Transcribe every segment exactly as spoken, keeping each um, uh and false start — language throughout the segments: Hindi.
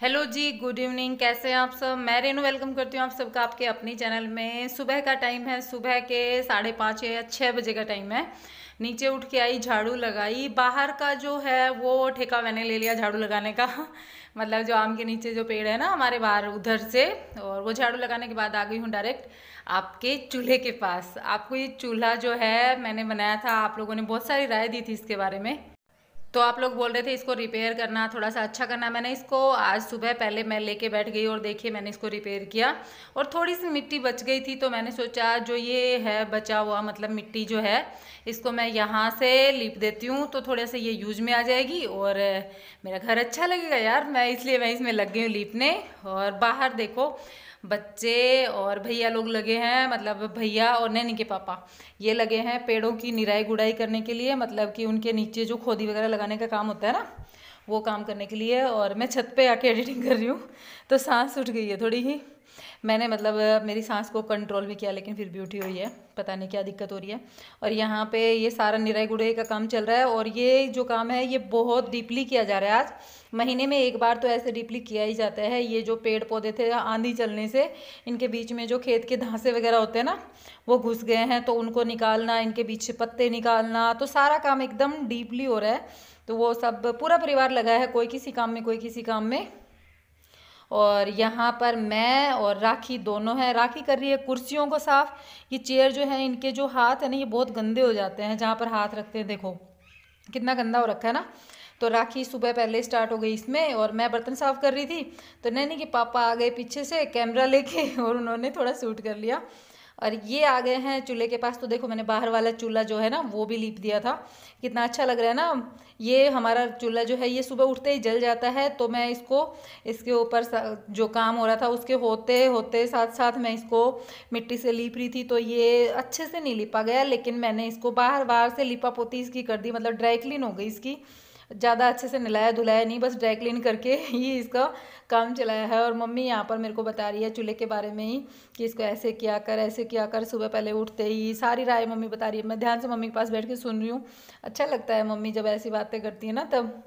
हेलो जी, गुड इवनिंग। कैसे हैं आप सब? मैं रेनू वेलकम करती हूँ आप सबका आपके अपने चैनल में। सुबह का टाइम है, सुबह के साढ़े पाँच या छः बजे का टाइम है। नीचे उठ के आई, झाड़ू लगाई। बाहर का जो है वो ठेका मैंने ले लिया झाड़ू लगाने का, मतलब जो आम के नीचे जो पेड़ है ना हमारे बाहर, उधर से। और वो झाड़ू लगाने के बाद आ गई हूँ डायरेक्ट आपके चूल्हे के पास। आपको ये चूल्हा जो है मैंने बनाया था, आप लोगों ने बहुत सारी राय दी थी इसके बारे में, तो आप लोग बोल रहे थे इसको रिपेयर करना, थोड़ा सा अच्छा करना। मैंने इसको आज सुबह पहले मैं लेके बैठ गई और देखिए मैंने इसको रिपेयर किया। और थोड़ी सी मिट्टी बच गई थी तो मैंने सोचा जो ये है बचा हुआ, मतलब मिट्टी जो है, इसको मैं यहाँ से लीप देती हूँ तो थोड़ा सा ये यूज में आ जाएगी और मेरा घर अच्छा लगेगा यार। मैं इसलिए मैं इसमें लग गई हूँ लीपने। और बाहर देखो बच्चे और भैया लोग लगे हैं, मतलब भैया और नैनी के पापा, ये लगे हैं पेड़ों की निराई गुड़ाई करने के लिए, मतलब कि उनके नीचे जो खोदी वगैरह लगाने का काम होता है ना, वो काम करने के लिए। और मैं छत पे आके एडिटिंग कर रही हूँ तो सांस उठ गई है थोड़ी ही। मैंने मतलब मेरी सांस को कंट्रोल भी किया लेकिन फिर भी उठी हुई है, पता नहीं क्या दिक्कत हो रही है। और यहाँ पे ये सारा निराई गुड़ाई का काम चल रहा है और ये जो काम है ये बहुत डीपली किया जा रहा है। आज महीने में एक बार तो ऐसे डीपली किया ही जाता है। ये जो पेड़ पौधे थे आंधी चलने से इनके बीच में जो खेत के धांसे वगैरह होते हैं ना वो घुस गए हैं, तो उनको निकालना, इनके बीच से पत्ते निकालना, तो सारा काम एकदम डीपली हो रहा है। तो वो सब पूरा परिवार लगा है, कोई किसी काम में कोई किसी काम में। और यहाँ पर मैं और राखी दोनों हैं। राखी कर रही है कुर्सियों को साफ़। ये चेयर जो है, इनके जो हाथ है ना ये बहुत गंदे हो जाते हैं, जहाँ पर हाथ रखते हैं देखो कितना गंदा हो रखा है ना। तो राखी सुबह पहले स्टार्ट हो गई इसमें और मैं बर्तन साफ़ कर रही थी तो नैनी के पापा आ गए पीछे से कैमरा लेके और उन्होंने थोड़ा शूट कर लिया। और ये आ गए हैं चूल्हे के पास। तो देखो मैंने बाहर वाला चूल्हा जो है ना वो भी लीप दिया था, कितना अच्छा लग रहा है ना। ये हमारा चूल्हा जो है ये सुबह उठते ही जल जाता है, तो मैं इसको इसके ऊपर जो काम हो रहा था उसके होते होते साथ साथ मैं इसको मिट्टी से लीप रही थी, तो ये अच्छे से नहीं लीपा गया। लेकिन मैंने इसको बाहर बाहर से लीपा पोती इसकी कर दी, मतलब ड्राई क्लीन हो गई इसकी, ज़्यादा अच्छे से नहलाया धुलाया नहीं, बस ड्राई क्लीन करके ये इसका काम चलाया है। और मम्मी यहाँ पर मेरे को बता रही है चूल्हे के बारे में ही कि इसको ऐसे किया कर ऐसे किया कर, सुबह पहले उठते ही सारी राय मम्मी बता रही है। मैं ध्यान से मम्मी के पास बैठ के सुन रही हूँ, अच्छा लगता है मम्मी जब ऐसी बातें करती है ना तब।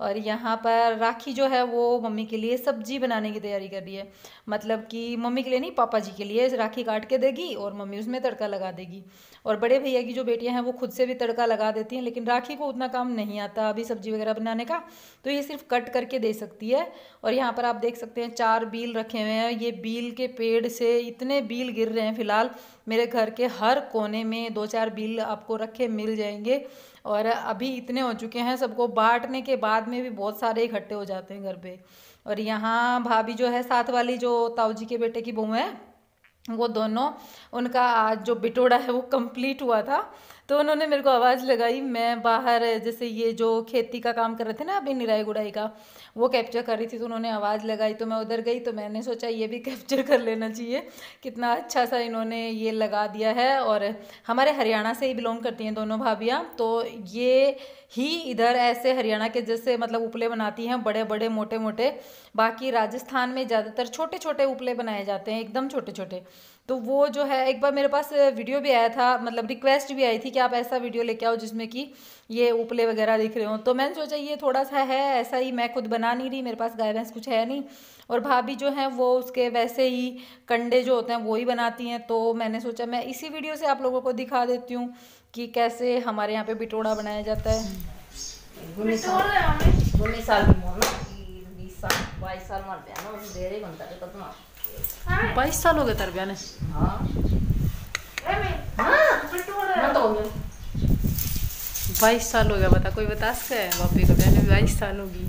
और यहाँ पर राखी जो है वो मम्मी के लिए सब्जी बनाने की तैयारी कर रही है, मतलब कि मम्मी के लिए नहीं पापा जी के लिए। राखी काट के देगी और मम्मी उसमें तड़का लगा देगी। और बड़े भैया की जो बेटियां हैं वो खुद से भी तड़का लगा देती हैं, लेकिन राखी को उतना काम नहीं आता अभी सब्जी वगैरह बनाने का, तो ये सिर्फ कट करके दे सकती है। और यहाँ पर आप देख सकते हैं चार बील रखे हुए हैं। ये बील के पेड़ से इतने बील गिर रहे हैं, फिलहाल मेरे घर के हर कोने में दो चार बील आपको रखे मिल जाएंगे। और अभी इतने हो चुके हैं, सबको बांटने के बाद में भी बहुत सारे इकट्ठे हो जाते हैं घर पे। और यहाँ भाभी जो है, साथ वाली जो ताऊजी के बेटे की बहू है, वो दोनों, उनका आज जो बिटोड़ा है वो कंप्लीट हुआ था, तो उन्होंने मेरे को आवाज़ लगाई। मैं बाहर जैसे ये जो खेती का काम कर रहे थे ना अभी निराई गुड़ाई का, वो कैप्चर कर रही थी, तो उन्होंने आवाज़ लगाई तो मैं उधर गई। तो मैंने सोचा ये भी कैप्चर कर लेना चाहिए, कितना अच्छा सा इन्होंने ये लगा दिया है। और हमारे हरियाणा से ही बिलोंग करती हैं दोनों भाभियाँ, तो ये ही इधर ऐसे हरियाणा के जैसे मतलब उपले बनाती हैं, बड़े बड़े मोटे मोटे। बाकी राजस्थान में ज़्यादातर छोटे छोटे उपले बनाए जाते हैं, एकदम छोटे छोटे। तो वो जो है, एक बार मेरे पास वीडियो भी आया था, मतलब रिक्वेस्ट भी आई थी कि आप ऐसा वीडियो लेके आओ जिसमें कि ये उपले वगैरह दिख रहे हों। तो मैंने सोचा ये थोड़ा सा है ऐसा ही, मैं खुद बना नहीं रही, मेरे पास गाय भैंस कुछ है नहीं, और भाभी जो हैं वो उसके वैसे ही कंडे जो होते हैं वो ही बनाती हैं। तो मैंने सोचा मैं इसी वीडियो से आप लोगों को दिखा देती हूँ कि कैसे हमारे यहाँ पे बिटोड़ा बनाया जाता है। बाईस साल हो गए तरबिया ने। हाँ। बाईस साल हो गया, बता कोई बता सकता है? बापी को बहन बाईस साल होगी।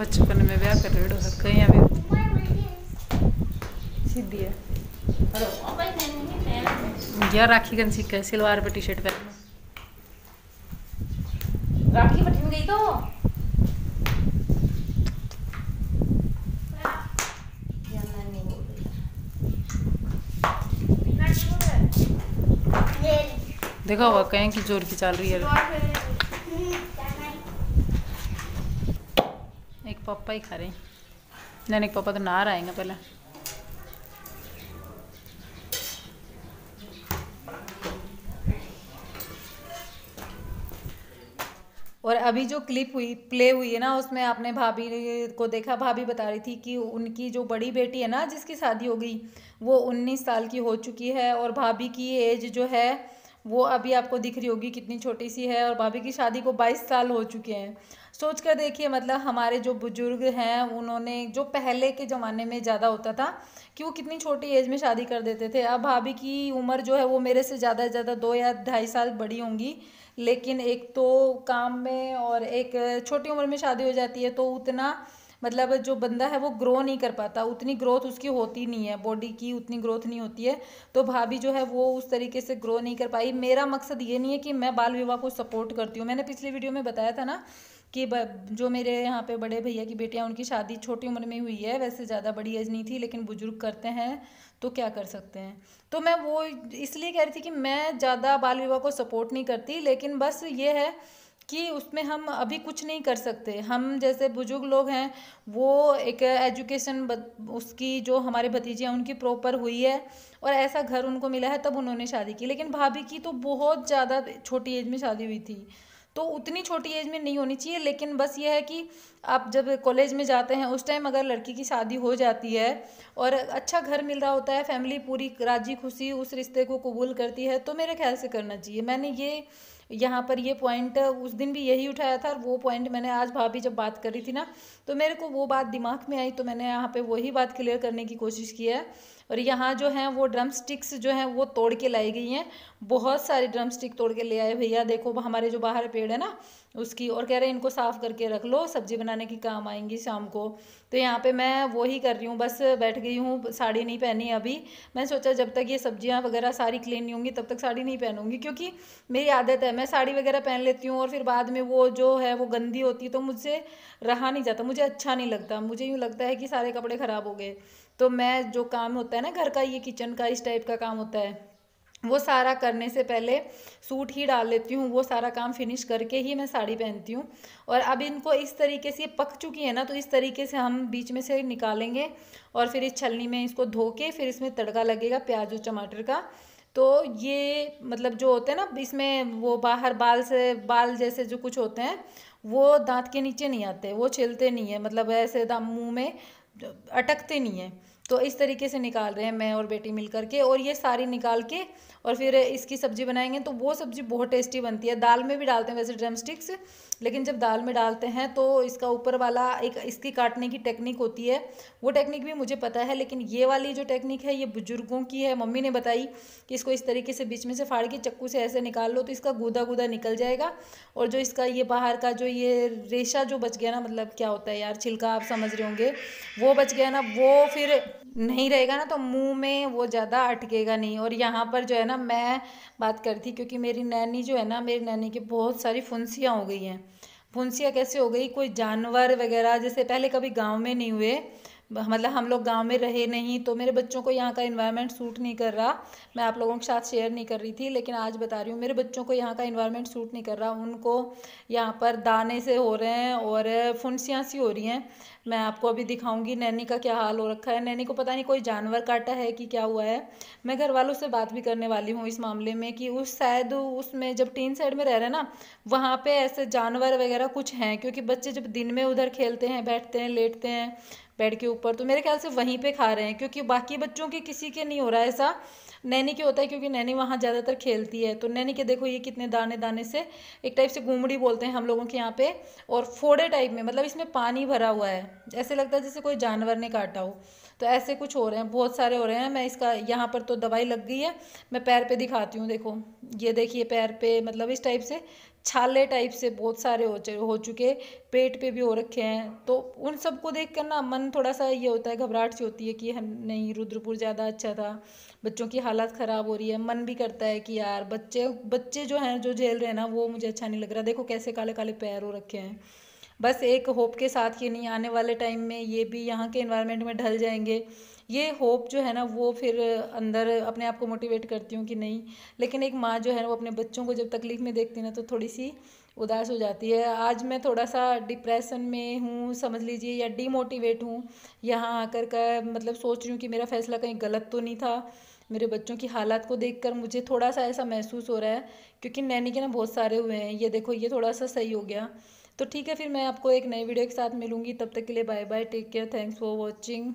बचपन में ब्याह कर रेडो है कहीं अभी सीधी है। यार राखी गन सीख है, सिलवार पर टी शर्ट पहन। राखी बटन गई तो देखा होगा कहीं की जोर की चल रही है। एक पापा ही खा रहे हैं, नहीं एक पापा तो ना आएंगे पहले। और अभी जो क्लिप हुई प्ले हुई है ना, उसमें आपने भाभी को देखा, भाभी बता रही थी कि उनकी जो बड़ी बेटी है ना जिसकी शादी हो गई वो उन्नीस साल की हो चुकी है, और भाभी की एज जो है वो अभी आपको दिख रही होगी कितनी छोटी सी है, और भाभी की शादी को बाईस साल हो चुके हैं। सोच कर देखिए, मतलब हमारे जो बुज़ुर्ग हैं उन्होंने, जो पहले के ज़माने में ज़्यादा होता था कि वो कितनी छोटी एज में शादी कर देते थे। अब भाभी की उम्र जो है वो मेरे से ज़्यादा से ज़्यादा दो या ढाई साल बड़ी होंगी, लेकिन एक तो काम में और एक छोटी उम्र में शादी हो जाती है, तो उतना मतलब जो बंदा है वो ग्रो नहीं कर पाता, उतनी ग्रोथ उसकी होती नहीं है, बॉडी की उतनी ग्रोथ नहीं होती है। तो भाभी जो है वो उस तरीके से ग्रो नहीं कर पाई। मेरा मकसद ये नहीं है कि मैं बाल विवाह को सपोर्ट करती हूँ। मैंने पिछली वीडियो में बताया था ना कि जो मेरे यहाँ पे बड़े भैया की बेटियाँ, उनकी शादी छोटी उम्र में हुई है, वैसे ज़्यादा बड़ी एज नहीं थी, लेकिन बुजुर्ग करते हैं तो क्या कर सकते हैं। तो मैं वो इसलिए कह रही थी कि मैं ज़्यादा बाल विवाह को सपोर्ट नहीं करती, लेकिन बस ये है कि उसमें हम अभी कुछ नहीं कर सकते। हम जैसे बुजुर्ग लोग हैं वो एक एजुकेशन उसकी जो हमारे भतीजे हैं उनकी प्रॉपर हुई है और ऐसा घर उनको मिला है तब उन्होंने शादी की, लेकिन भाभी की तो बहुत ज़्यादा छोटी एज में शादी हुई थी, तो उतनी छोटी एज में नहीं होनी चाहिए। लेकिन बस ये है कि आप जब कॉलेज में जाते हैं उस टाइम अगर लड़की की शादी हो जाती है और अच्छा घर मिल रहा होता है, फैमिली पूरी राजी खुशी उस रिश्ते को कबूल करती है, तो मेरे ख्याल से करना चाहिए। मैंने ये यहाँ पर ये पॉइंट उस दिन भी यही उठाया था, और वो पॉइंट मैंने आज भाभी जब बात करी थी ना तो मेरे को वो बात दिमाग में आई, तो मैंने यहाँ पे वही बात क्लियर करने की कोशिश की है। और यहाँ जो हैं वो ड्रम स्टिक्स जो हैं वो तोड़ के लाई गई हैं, बहुत सारी ड्रम स्टिक तोड़ के ले आए भैया। देखो हमारे जो बाहर पेड़ है ना उसकी, और कह रहे हैं इनको साफ़ करके रख लो, सब्जी बनाने की काम आएंगी शाम को। तो यहाँ पे मैं वही कर रही हूँ, बस बैठ गई हूँ, साड़ी नहीं पहनी अभी। मैं सोचा जब तक ये सब्जियाँ वगैरह सारी क्लीन नहीं होंगी तब तक साड़ी नहीं पहनूंगी, क्योंकि मेरी आदत है मैं साड़ी वगैरह पहन लेती हूँ और फिर बाद में वो जो है वो गंदी होती है, तो मुझसे रहा नहीं जाता, मुझे अच्छा नहीं लगता, मुझे यूँ लगता है कि सारे कपड़े ख़राब हो गए। तो मैं जो काम होता है ना घर का, ये किचन का इस टाइप का काम होता है, वो सारा करने से पहले सूट ही डाल लेती हूँ, वो सारा काम फिनिश करके ही मैं साड़ी पहनती हूँ। और अब इनको इस तरीके से, ये पक चुकी है ना तो इस तरीके से हम बीच में से निकालेंगे और फिर इस छलनी में इसको धो के फिर इसमें तड़का लगेगा प्याज और टमाटर का। तो ये मतलब जो होते हैं ना इसमें वो बाहर बाल से बाल जैसे जो कुछ होते हैं वो दाँत के नीचे नहीं आते, वो छिलते नहीं है, मतलब ऐसे मुँह में अटकते नहीं है। तो इस तरीके से निकाल रहे हैं मैं और बेटी मिल करके, और ये सारी निकाल के और फिर इसकी सब्ज़ी बनाएंगे। तो वो सब्ज़ी बहुत टेस्टी बनती है, दाल में भी डालते हैं वैसे ड्रम स्टिक्स, लेकिन जब दाल में डालते हैं तो इसका ऊपर वाला एक इसकी काटने की टेक्निक होती है, वो टेक्निक भी मुझे पता है, लेकिन ये वाली जो टेक्निक है ये बुजुर्गों की है। मम्मी ने बताई कि इसको इस तरीके से बीच में से फाड़ के चक्कू से ऐसे निकाल लो तो इसका गूदा गूदा निकल जाएगा, और जो इसका ये बाहर का जो ये रेशा जो बच गया ना, मतलब क्या होता है यार छिलका, आप समझ रहे होंगे, वो बच गया ना वो फिर नहीं रहेगा ना, तो मुंह में वो ज़्यादा अटकेगा नहीं। और यहाँ पर जो है ना मैं बात करती, क्योंकि मेरी नैनी जो है ना, मेरी नैनी की बहुत सारी फुंसियाँ हो गई हैं। फुंसियाँ कैसे हो गई, कोई जानवर वगैरह, जैसे पहले कभी गांव में नहीं हुए, मतलब हम लोग गांव में रहे नहीं, तो मेरे बच्चों को यहाँ का इन्वायरमेंट सूट नहीं कर रहा। मैं आप लोगों के साथ शेयर नहीं कर रही थी, लेकिन आज बता रही हूँ, मेरे बच्चों को यहाँ का इन्वायरमेंट सूट नहीं कर रहा, उनको यहाँ पर दाने से हो रहे हैं और फुंसियाँ सी हो रही हैं। मैं आपको अभी दिखाऊंगी नैनी का क्या हाल हो रखा है। नैनी को पता नहीं कोई जानवर काटा है कि क्या हुआ है। मैं घर वालों से बात भी करने वाली हूँ इस मामले में कि उस शायद उसमें जब टीन साइड में रह रहे हैं ना वहाँ पे ऐसे जानवर वगैरह कुछ हैं, क्योंकि बच्चे जब दिन में उधर खेलते हैं, बैठते हैं, लेटते हैं बेड के ऊपर, तो मेरे ख्याल से वहीं पे खा रहे हैं, क्योंकि बाकी बच्चों के किसी के नहीं हो रहा है ऐसा। नैनी के होता है क्योंकि नैनी वहाँ ज़्यादातर खेलती है। तो नैनी के देखो ये कितने दाने दाने से, एक टाइप से घूमड़ी बोलते हैं हम लोगों के यहाँ पे, और फोड़े टाइप में, मतलब इसमें पानी भरा हुआ है, ऐसे लगता है जैसे कोई जानवर ने काटा हो। तो ऐसे कुछ हो रहे हैं, बहुत सारे हो रहे हैं। मैं इसका यहाँ पर तो दवाई लग गई है, मैं पैर पर दिखाती हूँ, देखो ये देखिए पैर पर, मतलब इस टाइप से छाले टाइप से बहुत सारे हो हो चुके, पेट पे भी हो रखे हैं। तो उन सबको देख कर ना मन थोड़ा सा ये होता है, घबराहट सी होती है कि हम नहीं, रुद्रपुर ज़्यादा अच्छा था, बच्चों की हालत ख़राब हो रही है, मन भी करता है कि यार बच्चे बच्चे जो हैं जो झेल रहे हैं ना वो मुझे अच्छा नहीं लग रहा। देखो कैसे काले काले पैर हो रखे हैं। बस एक होप के साथ कि नहीं आने वाले टाइम में ये भी यहाँ के एनवायरनमेंट में ढल जाएंगे, ये होप जो है ना वो फिर अंदर अपने आप को मोटिवेट करती हूँ कि नहीं। लेकिन एक माँ जो है वो अपने बच्चों को जब तकलीफ़ में देखती है ना तो थोड़ी सी उदास हो जाती है। आज मैं थोड़ा सा डिप्रेशन में हूँ समझ लीजिए, या डीमोटिवेट हूँ यहाँ आकर का, मतलब सोच रही हूँ कि मेरा फैसला कहीं गलत तो नहीं था, मेरे बच्चों की हालात को देखकर मुझे थोड़ा सा ऐसा महसूस हो रहा है, क्योंकि नैनी के ना बहुत सारे हुए हैं। ये देखो ये थोड़ा सा सही हो गया। तो ठीक है, फिर मैं आपको एक नई वीडियो के साथ मिलूँगी। तब तक के लिए bye bye, take care, thanks for watching.